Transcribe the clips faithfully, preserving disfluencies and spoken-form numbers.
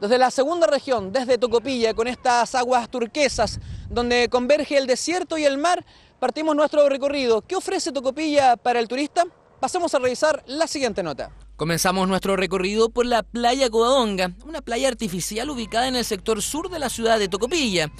Desde la segunda región, desde Tocopilla, con estas aguas turquesas, donde converge el desierto y el mar, partimos nuestro recorrido. ¿Qué ofrece Tocopilla para el turista? Pasemos a revisar la siguiente nota. Comenzamos nuestro recorrido por la playa Covadonga, una playa artificial ubicada en el sector sur de la ciudad de Tocopilla,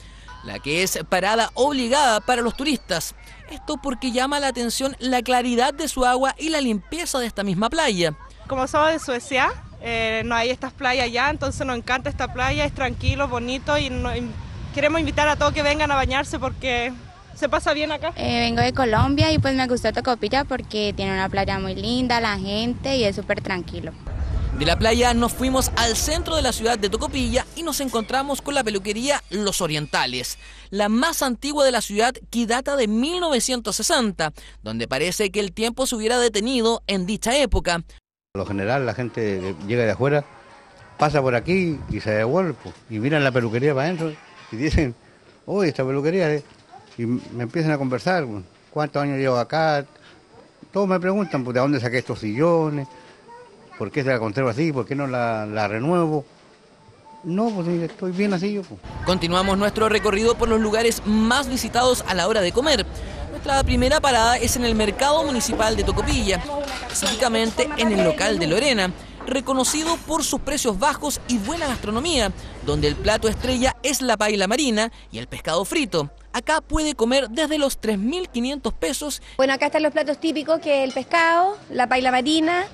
la que es parada obligada para los turistas. Esto porque llama la atención la claridad de su agua y la limpieza de esta misma playa. Como somos de Suecia, eh, no hay estas playas ya, entonces nos encanta esta playa, es tranquilo, bonito y, no, y queremos invitar a todos que vengan a bañarse porque se pasa bien acá. Eh, vengo de Colombia y pues me gustó Tocopilla porque tiene una playa muy linda, la gente y es súper tranquilo. De la playa nos fuimos al centro de la ciudad de Tocopilla y nos encontramos con la peluquería Los Orientales, la más antigua de la ciudad que data de mil novecientos sesenta, donde parece que el tiempo se hubiera detenido en dicha época. Por lo general la gente llega de afuera, pasa por aquí y se devuelve y miran la peluquería para adentro y dicen, uy, esta peluquería es... Y me empiezan a conversar, ¿cuántos años llevo acá? Todos me preguntan, ¿de dónde saqué estos sillones? ¿Por qué se la conservo así? ¿Por qué no la, la renuevo? No, pues estoy bien así yo. Pues. Continuamos nuestro recorrido por los lugares más visitados a la hora de comer. Nuestra primera parada es en el Mercado Municipal de Tocopilla, específicamente en el local de Lorena, reconocido por sus precios bajos y buena gastronomía, donde el plato estrella es la paila marina y el pescado frito. Acá puede comer desde los tres mil quinientos pesos. Bueno, acá están los platos típicos, que es el pescado, la paila marina.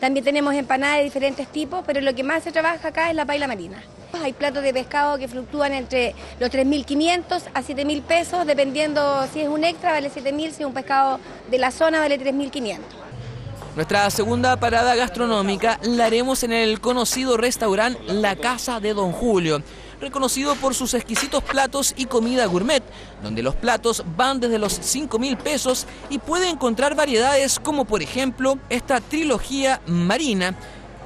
También tenemos empanadas de diferentes tipos, pero lo que más se trabaja acá es la paila marina. Hay platos de pescado que fluctúan entre los tres mil quinientos a siete mil pesos, dependiendo si es un extra vale siete mil, si es un pescado de la zona vale tres mil quinientos. Nuestra segunda parada gastronómica la haremos en el conocido restaurante La Casa de Don Julio, reconocido por sus exquisitos platos y comida gourmet, donde los platos van desde los cinco mil pesos y puede encontrar variedades como por ejemplo esta trilogía marina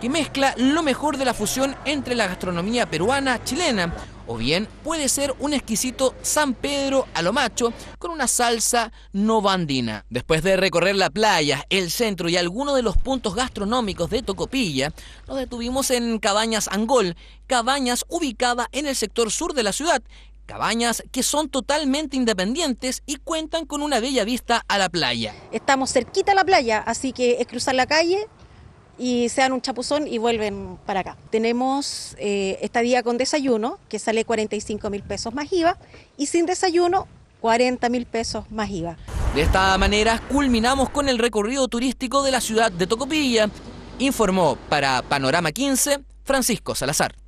que mezcla lo mejor de la fusión entre la gastronomía peruana, chilena, o bien puede ser un exquisito San Pedro a lo macho con una salsa novandina. Después de recorrer la playa, el centro y algunos de los puntos gastronómicos de Tocopilla, nos detuvimos en Cabañas Angol, cabañas ubicadas en el sector sur de la ciudad, cabañas que son totalmente independientes y cuentan con una bella vista a la playa. Estamos cerquita a la playa, así que es cruzar la calle y se dan un chapuzón y vuelven para acá. Tenemos eh, estadía con desayuno, que sale cuarenta y cinco mil pesos más I V A, y sin desayuno, cuarenta mil pesos más I V A. De esta manera culminamos con el recorrido turístico de la ciudad de Tocopilla, informó para Panorama quince Francisco Salazar.